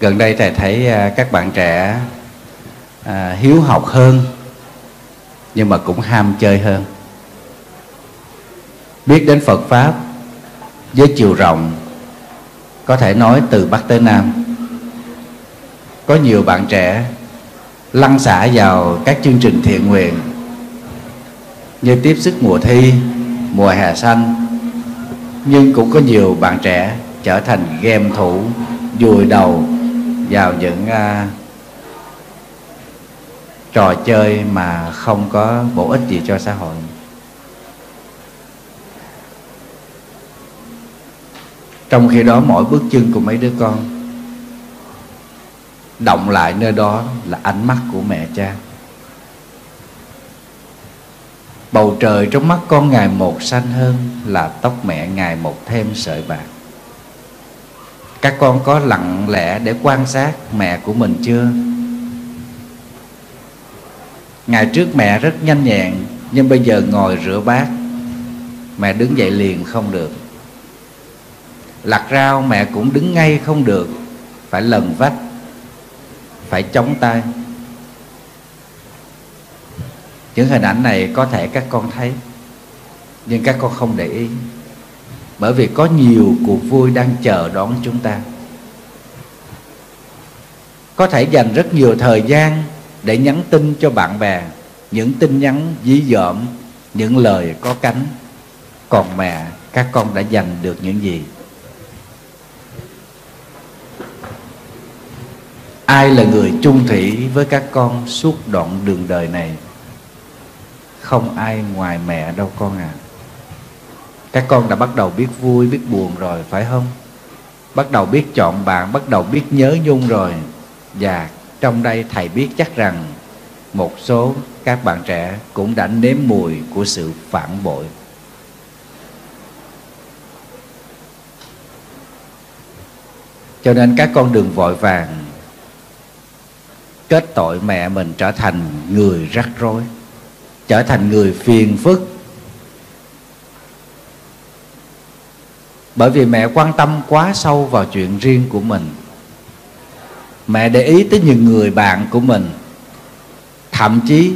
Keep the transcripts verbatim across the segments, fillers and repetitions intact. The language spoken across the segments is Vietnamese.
Gần đây Thầy thấy các bạn trẻ à, hiếu học hơn, nhưng mà cũng ham chơi hơn. Biết đến Phật Pháp với chiều rộng, có thể nói từ Bắc tới Nam. Có nhiều bạn trẻ lăn xả vào các chương trình thiện nguyện như tiếp sức mùa thi, mùa hè xanh. Nhưng cũng có nhiều bạn trẻ trở thành game thủ, vùi đầu vào những uh, trò chơi mà không có bổ ích gì cho xã hội. Trong khi đó, mỗi bước chân của mấy đứa con động lại nơi đó là ánh mắt của mẹ cha. Bầu trời trong mắt con ngày một xanh hơn, là tóc mẹ ngày một thêm sợi bạc. Các con có lặng lẽ để quan sát mẹ của mình chưa? Ngày trước mẹ rất nhanh nhẹn, nhưng bây giờ ngồi rửa bát, mẹ đứng dậy liền không được. Lặt rau mẹ cũng đứng ngay không được, phải lần vách, phải chống tay. Những hình ảnh này có thể các con thấy, nhưng các con không để ý, bởi vì có nhiều cuộc vui đang chờ đón chúng ta. Có thể dành rất nhiều thời gian để nhắn tin cho bạn bè, những tin nhắn dí dỏm, những lời có cánh. Còn mẹ, các con đã dành được những gì? Ai là người chung thủy với các con suốt đoạn đường đời này? Không ai ngoài mẹ đâu con à. Các con đã bắt đầu biết vui, biết buồn rồi, phải không? Bắt đầu biết chọn bạn, bắt đầu biết nhớ nhung rồi. Và trong đây Thầy biết chắc rằng một số các bạn trẻ cũng đã nếm mùi của sự phản bội. Cho nên các con đừng vội vàng kết tội mẹ mình trở thành người rắc rối, trở thành người phiền phức. Bởi vì mẹ quan tâm quá sâu vào chuyện riêng của mình. Mẹ để ý tới những người bạn của mình. Thậm chí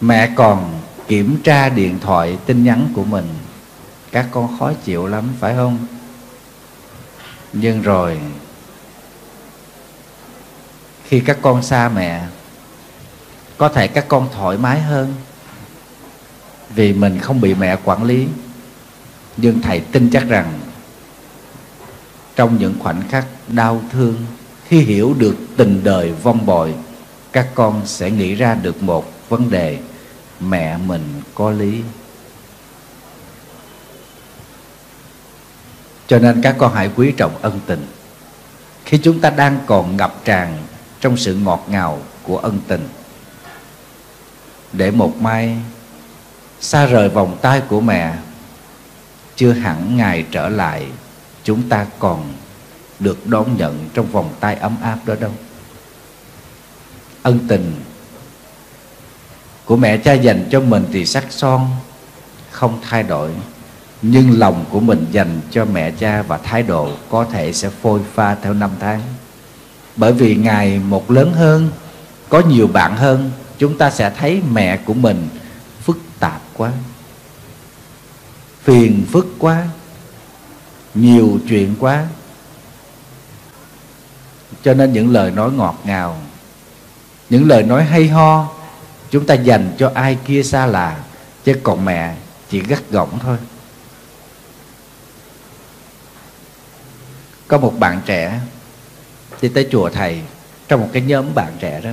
mẹ còn kiểm tra điện thoại, tin nhắn của mình. Các con khó chịu lắm, phải không? Nhưng rồi khi các con xa mẹ, có thể các con thoải mái hơn vì mình không bị mẹ quản lý. Nhưng Thầy tin chắc rằng trong những khoảnh khắc đau thương, khi hiểu được tình đời vong bội, các con sẽ nghĩ ra được một vấn đề: mẹ mình có lý. Cho nên các con hãy quý trọng ân tình. Khi chúng ta đang còn ngập tràn trong sự ngọt ngào của ân tình, để một mai xa rời vòng tay của mẹ, chưa hẳn ngày trở lại chúng ta còn được đón nhận trong vòng tay ấm áp đó đâu. Ân tình của mẹ cha dành cho mình thì sắc son, không thay đổi. Nhưng lòng của mình dành cho mẹ cha và thái độ có thể sẽ phôi pha theo năm tháng. Bởi vì ngày một lớn hơn, có nhiều bạn hơn, chúng ta sẽ thấy mẹ của mình phức tạp quá, phiền phức quá, nhiều chuyện quá. Cho nên những lời nói ngọt ngào, những lời nói hay ho chúng ta dành cho ai kia xa lạ, chứ còn mẹ chỉ gắt gỏng thôi. Có một bạn trẻ đi tới chùa Thầy, trong một cái nhóm bạn trẻ đó,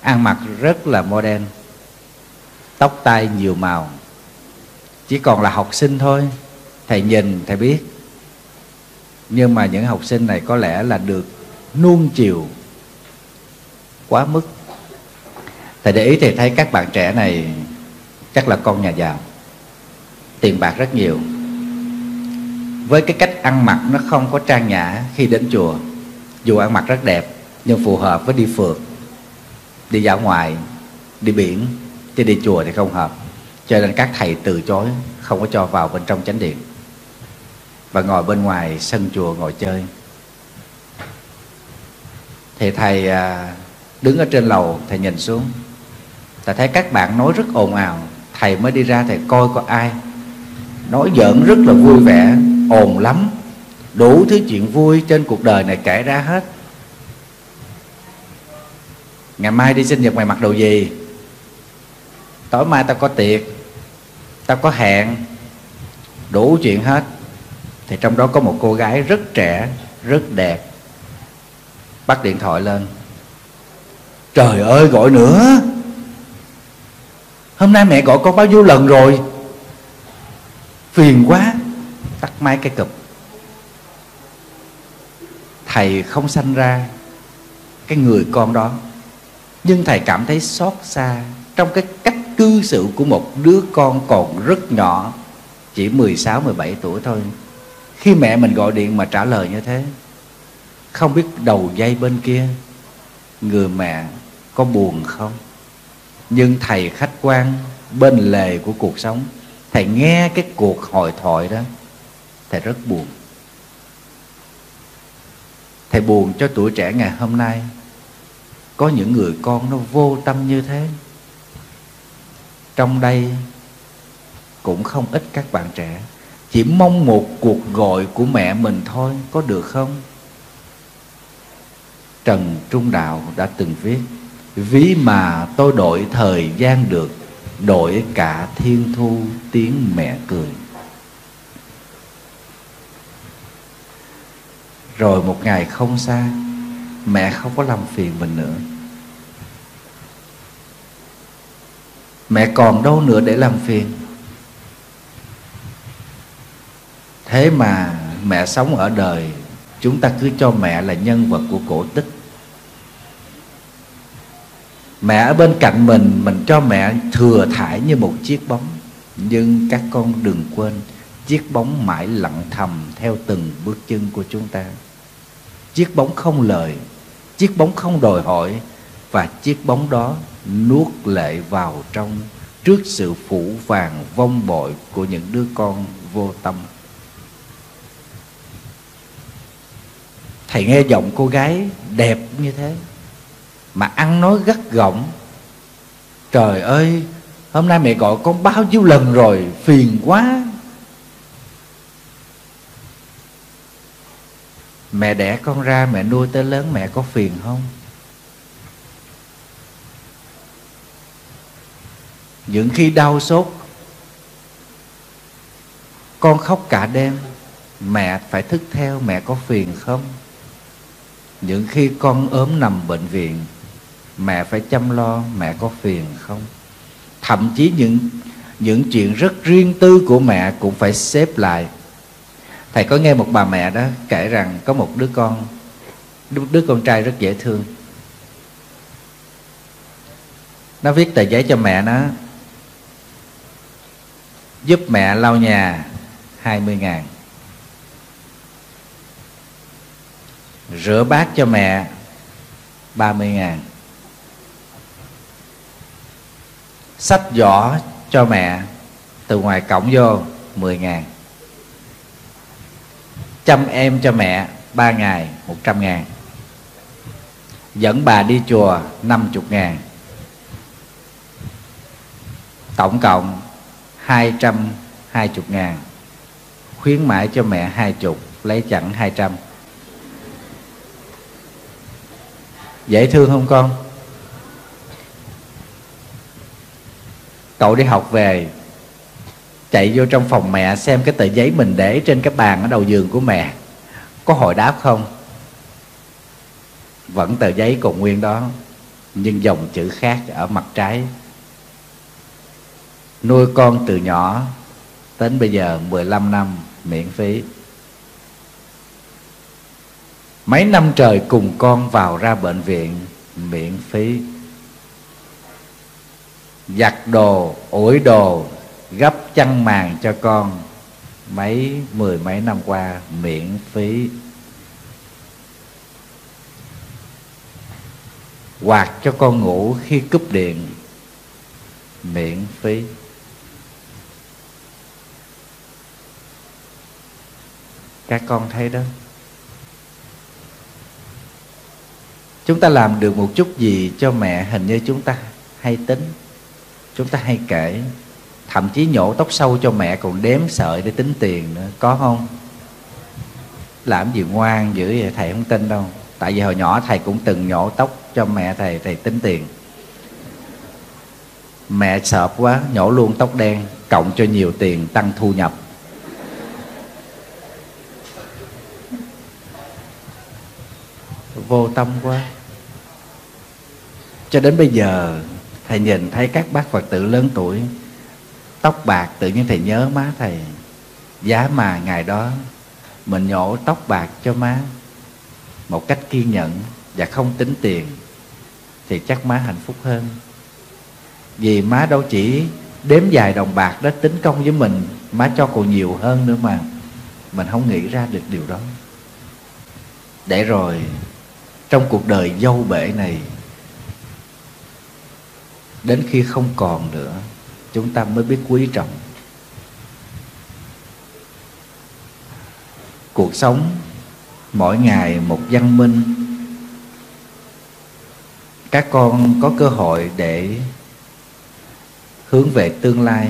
ăn mặc rất là modern, tóc tai nhiều màu, chỉ còn là học sinh thôi. Thầy nhìn Thầy biết. Nhưng mà những học sinh này có lẽ là được nuông chiều quá mức. Thầy để ý, Thầy thấy các bạn trẻ này chắc là con nhà giàu, tiền bạc rất nhiều. Với cái cách ăn mặc nó không có trang nhã, khi đến chùa dù ăn mặc rất đẹp nhưng phù hợp với đi phượt, đi dã ngoại, đi biển, chứ đi chùa thì không hợp. Cho nên các thầy từ chối, không có cho vào bên trong chánh điện, và ngồi bên ngoài sân chùa ngồi chơi. Thì thầy đứng ở trên lầu, thầy nhìn xuống, thầy thấy các bạn nói rất ồn ào. Thầy mới đi ra, thầy coi có ai nói giỡn rất là vui vẻ, ồn lắm, đủ thứ chuyện vui trên cuộc đời này kể ra hết. Ngày mai đi sinh nhật mày mặc đồ gì? Tối mai tao có tiệc, tao có hẹn, đủ chuyện hết. Thì trong đó có một cô gái rất trẻ, rất đẹp, bắt điện thoại lên. Trời ơi, gọi nữa, hôm nay mẹ gọi con bao nhiêu lần rồi, phiền quá. Tắt máy cái cụp. Thầy không sanh ra cái người con đó, nhưng thầy cảm thấy xót xa trong cái cách cư xử của một đứa con còn rất nhỏ, chỉ mười sáu, mười bảy tuổi thôi. Khi mẹ mình gọi điện mà trả lời như thế, không biết đầu dây bên kia người mẹ có buồn không. Nhưng thầy khách quan bên lề của cuộc sống, thầy nghe cái cuộc hội thoại đó, thầy rất buồn. Thầy buồn cho tuổi trẻ ngày hôm nay có những người con nó vô tâm như thế. Trong đây cũng không ít các bạn trẻ chỉ mong một cuộc gọi của mẹ mình thôi, có được không? Trần Trung Đạo đã từng viết: ví mà tôi đổi thời gian được, đổi cả thiên thu tiếng mẹ cười. Rồi một ngày không xa, mẹ không có làm phiền mình nữa. Mẹ còn đâu nữa để làm phiền. Thế mà mẹ sống ở đời, chúng ta cứ cho mẹ là nhân vật của cổ tích. Mẹ ở bên cạnh mình, mình cho mẹ thừa thải như một chiếc bóng. Nhưng các con đừng quên, chiếc bóng mãi lặng thầm theo từng bước chân của chúng ta. Chiếc bóng không lời, chiếc bóng không đòi hỏi, và chiếc bóng đó nuốt lệ vào trong trước sự phủ vàng vong bội của những đứa con vô tâm. Thầy nghe giọng cô gái đẹp như thế mà ăn nói gắt gỏng: trời ơi, hôm nay mẹ gọi con bao nhiêu lần rồi, phiền quá. Mẹ đẻ con ra, mẹ nuôi tới lớn, mẹ có phiền không? Những khi đau sốt, con khóc cả đêm, mẹ phải thức theo, mẹ có phiền không? Những khi con ốm nằm bệnh viện, mẹ phải chăm lo, mẹ có phiền không? Thậm chí những, những chuyện rất riêng tư của mẹ cũng phải xếp lại. Thầy có nghe một bà mẹ đó kể rằng có một đứa con, đứa con trai rất dễ thương. Nó viết tờ giấy cho mẹ nó: giúp mẹ lau nhà hai mươi ngàn, rửa bát cho mẹ ba mươi ngàn, xách giỏ cho mẹ từ ngoài cổng vô mười ngàn, chăm em cho mẹ ba ngày một trăm ngàn, dẫn bà đi chùa năm mươi ngàn. Tổng cộng hai trăm hai mươi ngàn. Khuyến mãi cho mẹ hai mươi, lấy chẳng hai trăm. Dễ thương không con? Cậu đi học về, chạy vô trong phòng mẹ xem cái tờ giấy mình để trên cái bàn ở đầu giường của mẹ có hồi đáp không. Vẫn tờ giấy còn nguyên đó, nhưng dòng chữ khác ở mặt trái. Nuôi con từ nhỏ đến bây giờ mười lăm năm miễn phí. Mấy năm trời cùng con vào ra bệnh viện miễn phí. Giặt đồ, ủi đồ, gấp chăn màn cho con mấy mười mấy năm qua miễn phí. Quạt cho con ngủ khi cúp điện miễn phí. Các con thấy đó, Chúng ta làm được một chút gì cho mẹ, hình như chúng ta hay tính, chúng ta hay kể, thậm chí nhổ tóc sâu cho mẹ còn đếm sợi để tính tiền nữa, có không? Làm gì ngoan dữ vậy, thầy không tin đâu. Tại vì hồi nhỏ thầy cũng từng nhổ tóc cho mẹ thầy, thầy tính tiền. Mẹ sợ quá, nhổ luôn tóc đen, cộng cho nhiều tiền tăng thu nhập. Vô tâm quá. Cho đến bây giờ thầy nhìn thấy các bác Phật tử lớn tuổi tóc bạc, tự nhiên thầy nhớ má thầy. Giá mà ngày đó mình nhổ tóc bạc cho má một cách kiên nhẫn và không tính tiền thì chắc má hạnh phúc hơn. Vì má đâu chỉ đếm vài đồng bạc đó tính công với mình, má cho còn nhiều hơn nữa mà. Mình không nghĩ ra được điều đó. Để rồi trong cuộc đời dâu bể này, đến khi không còn nữa, chúng ta mới biết quý trọng. Cuộc sống mỗi ngày một văn minh. Các con có cơ hội để hướng về tương lai,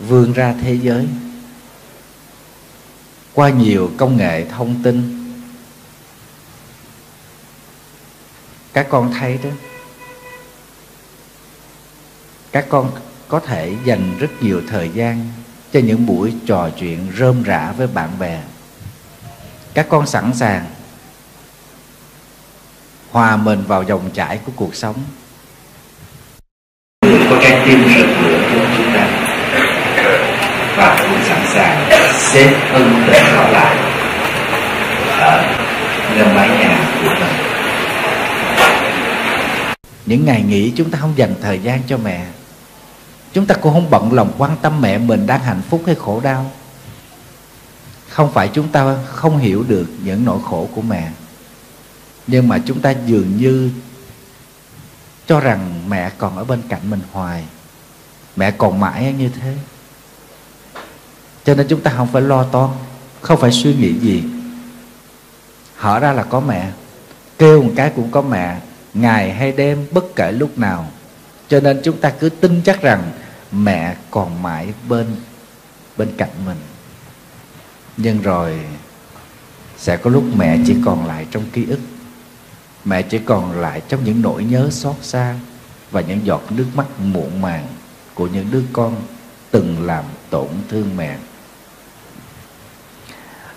vươn ra thế giới. Qua nhiều công nghệ thông tin, các con thấy đó, các con có thể dành rất nhiều thời gian cho những buổi trò chuyện rơm rã với bạn bè. Các con sẵn sàng hòa mình vào dòng chảy của cuộc sống. Có cái tiềm lực của chúng ta và cũng sẵn sàng xếp ân tình họ lại ở gần mái nhà của mình. Những ngày nghỉ chúng ta không dành thời gian cho mẹ, chúng ta cũng không bận lòng quan tâm mẹ mình đang hạnh phúc hay khổ đau. Không phải chúng ta không hiểu được những nỗi khổ của mẹ, nhưng mà chúng ta dường như cho rằng mẹ còn ở bên cạnh mình hoài, mẹ còn mãi như thế. Cho nên chúng ta không phải lo toan, không phải suy nghĩ gì. Hở ra là có mẹ, kêu một cái cũng có mẹ, ngày hay đêm, bất kể lúc nào. Cho nên chúng ta cứ tin chắc rằng mẹ còn mãi bên bên cạnh mình. Nhưng rồi sẽ có lúc mẹ chỉ còn lại trong ký ức, mẹ chỉ còn lại trong những nỗi nhớ xót xa và những giọt nước mắt muộn màng của những đứa con từng làm tổn thương mẹ.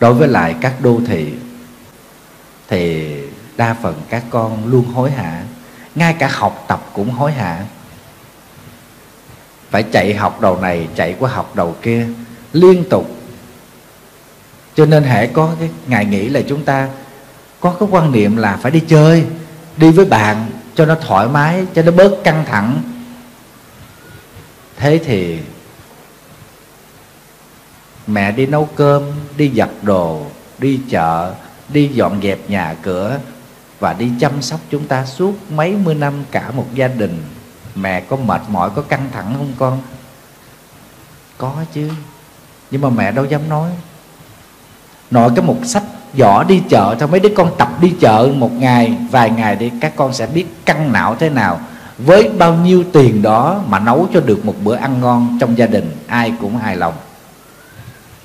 Đối với lại các đô thị thì đa phần các con luôn hối hả, ngay cả học tập cũng hối hả. Phải chạy học đầu này, chạy qua học đầu kia, liên tục. Cho nên hễ có cái ngày nghỉ là chúng ta có cái quan niệm là phải đi chơi, đi với bạn cho nó thoải mái, cho nó bớt căng thẳng. Thế thì mẹ đi nấu cơm, đi giặt đồ, đi chợ, đi dọn dẹp nhà cửa và đi chăm sóc chúng ta suốt mấy mươi năm cả một gia đình. Mẹ có mệt mỏi, có căng thẳng không con? Có chứ. Nhưng mà mẹ đâu dám nói. Nội cái một sách giỏ đi chợ thôi, mấy đứa con tập đi chợ một ngày, vài ngày đi, các con sẽ biết căng não thế nào. Với bao nhiêu tiền đó mà nấu cho được một bữa ăn ngon trong gia đình, ai cũng hài lòng.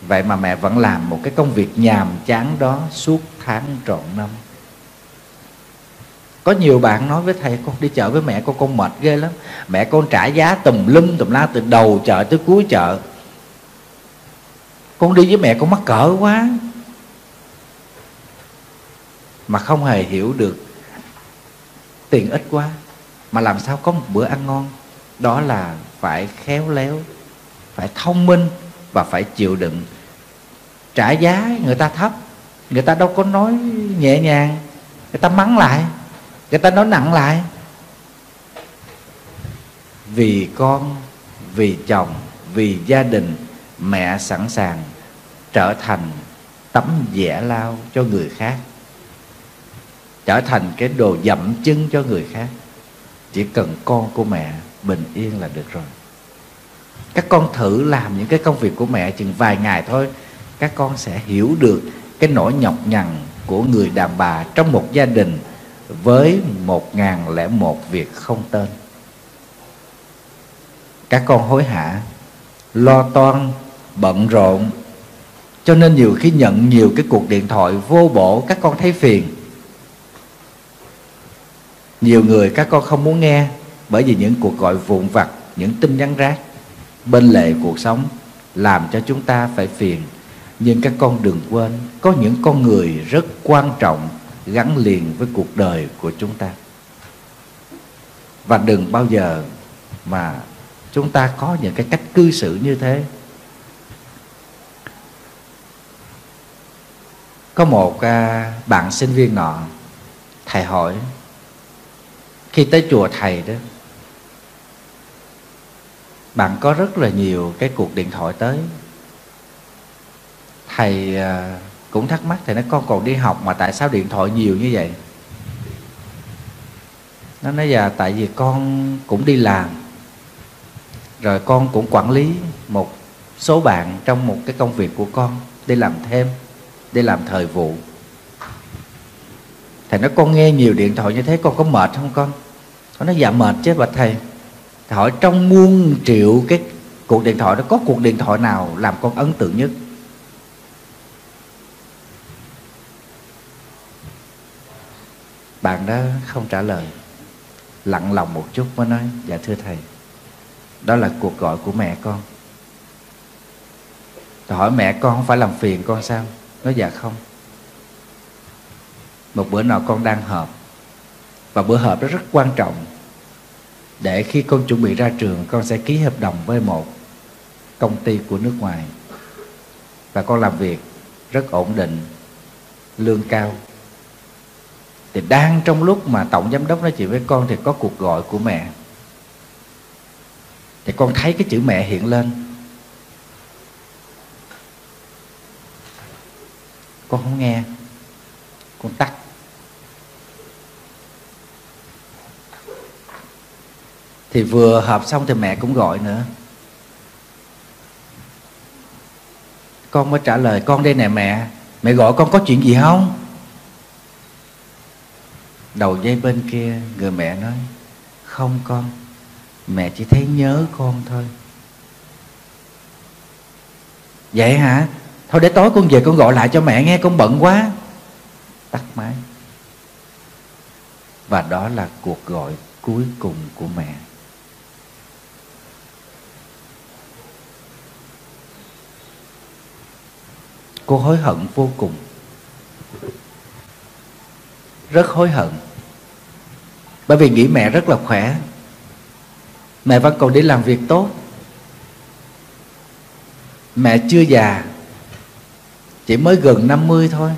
Vậy mà mẹ vẫn làm một cái công việc nhàm chán đó suốt tháng trọn năm. Có nhiều bạn nói với thầy, con đi chợ với mẹ con, con mệt ghê lắm. Mẹ con trả giá tùm lum tùm la, từ đầu chợ tới cuối chợ. Con đi với mẹ con mắc cỡ quá. Mà không hề hiểu được tiền ít quá, mà làm sao có một bữa ăn ngon. Đó là phải khéo léo, phải thông minh và phải chịu đựng. Trả giá người ta thấp, người ta đâu có nói nhẹ nhàng, người ta mắng lại, người ta nói nặng lại. Vì con, vì chồng, vì gia đình, mẹ sẵn sàng trở thành tấm dẻ lao cho người khác, trở thành cái đồ dậm chân cho người khác. Chỉ cần con của mẹ bình yên là được rồi. Các con thử làm những cái công việc của mẹ chừng vài ngày thôi, các con sẽ hiểu được cái nỗi nhọc nhằn của người đàn bà trong một gia đình với một nghìn lẻ một việc không tên. Các con hối hả, lo toan, bận rộn, cho nên nhiều khi nhận nhiều cái cuộc điện thoại vô bổ các con thấy phiền. Nhiều người các con không muốn nghe, bởi vì những cuộc gọi vụn vặt, những tin nhắn rác bên lề cuộc sống làm cho chúng ta phải phiền. Nhưng các con đừng quên, có những con người rất quan trọng gắn liền với cuộc đời của chúng ta. Và đừng bao giờ mà chúng ta có những cái cách cư xử như thế. Có một à, bạn sinh viên nọ, thầy hỏi khi tới chùa thầy đó, bạn có rất là nhiều cái cuộc điện thoại tới. Thầy à, cũng thắc mắc, thầy nói con còn đi học mà tại sao điện thoại nhiều như vậy? Nó nói dạ tại vì con cũng đi làm, rồi con cũng quản lý một số bạn trong một cái công việc của con, đi làm thêm, đi làm thời vụ. Thầy nói con nghe nhiều điện thoại như thế con có mệt không con? Con nói dạ mệt chứ bạch thầy. Thầy hỏi trong muôn triệu cái cuộc điện thoại đó có cuộc điện thoại nào làm con ấn tượng nhất? Bạn đó không trả lời, lặng lòng một chút mới nói dạ thưa thầy, đó là cuộc gọi của mẹ con. Thầy hỏi mẹ con không phải làm phiền con sao? Nói dạ không. Một bữa nào con đang họp, và bữa họp đó rất quan trọng, để khi con chuẩn bị ra trường con sẽ ký hợp đồng với một công ty của nước ngoài, và con làm việc rất ổn định, lương cao. Thì đang trong lúc mà tổng giám đốc nói chuyện với con thì có cuộc gọi của mẹ. Thì con thấy cái chữ mẹ hiện lên, con không nghe, con tắt. Thì vừa họp xong thì mẹ cũng gọi nữa, con mới trả lời con đây nè mẹ, mẹ gọi con có chuyện gì không? Đầu dây bên kia người mẹ nói không con, mẹ chỉ thấy nhớ con thôi. Vậy hả? Thôi để tối con về con gọi lại cho mẹ nghe, con bận quá. Tắt máy. Và đó là cuộc gọi cuối cùng của mẹ. Cô hối hận vô cùng, rất hối hận, bởi vì nghĩ mẹ rất là khỏe, mẹ vẫn còn đi làm việc tốt, mẹ chưa già, chỉ mới gần năm mươi thôi,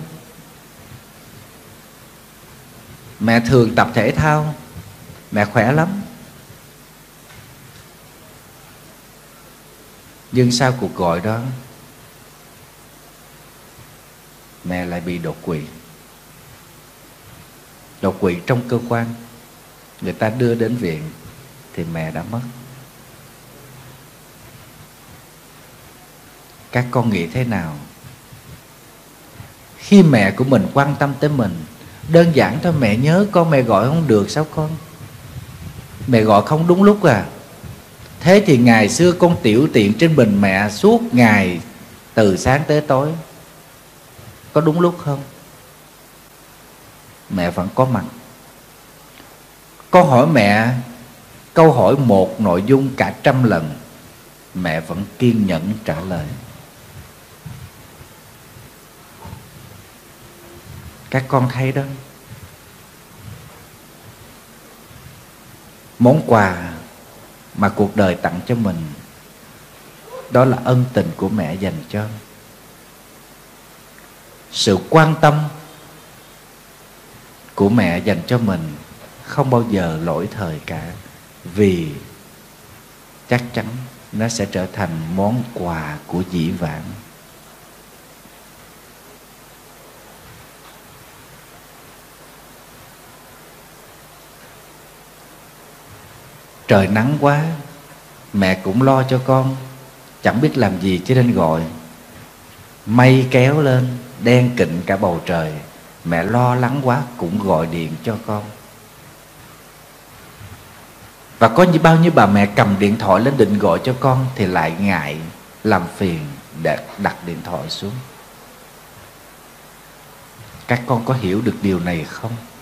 mẹ thường tập thể thao, mẹ khỏe lắm. Nhưng sau cuộc gọi đó, mẹ lại bị đột quỵ. Đột quỵ trong cơ quan, người ta đưa đến viện thì mẹ đã mất. Các con nghĩ thế nào? Khi mẹ của mình quan tâm tới mình, đơn giản thôi, mẹ nhớ con, mẹ gọi không được sao con? Mẹ gọi không đúng lúc à? Thế thì ngày xưa con tiểu tiện trên bình mẹ suốt ngày, từ sáng tới tối, có đúng lúc không? Mẹ vẫn có mặt. Con hỏi mẹ câu hỏi một nội dung cả trăm lần, mẹ vẫn kiên nhẫn trả lời. Các con thấy đó, món quà mà cuộc đời tặng cho mình, đó là ân tình của mẹ dành cho. Sự quan tâm của mẹ dành cho mình không bao giờ lỗi thời cả, vì chắc chắn nó sẽ trở thành món quà của dĩ vãng. Trời nắng quá, mẹ cũng lo cho con, chẳng biết làm gì cho nên gọi. Mây kéo lên, đen kịt cả bầu trời, mẹ lo lắng quá cũng gọi điện cho con. Và có như bao nhiêu bà mẹ cầm điện thoại lên định gọi cho con thì lại ngại, làm phiền để đặt điện thoại xuống. Các con có hiểu được điều này không?